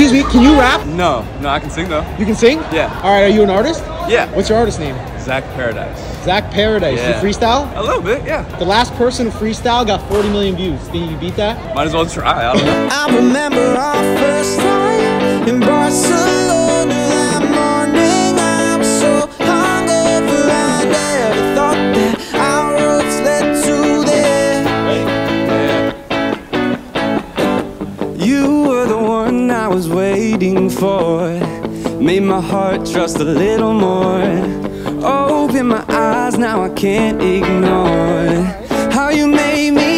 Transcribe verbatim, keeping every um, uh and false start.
Excuse me, can you rap? No, no, I can sing though. You can sing? Yeah. All right, are you an artist? Yeah. What's your artist name? Zach Paradis. Zach Paradis. Yeah. You freestyle? A little bit, yeah. The last person to freestyle got forty million views. Think you beat that? Might as well try. I don't know. I remember our first time in Barcelona that morning. I was so hungover, I never thought that our roads led to there. Right. Yeah. You were the one I was waiting for. Made my heart trust a little more. Open my eyes, now I can't ignore how you made me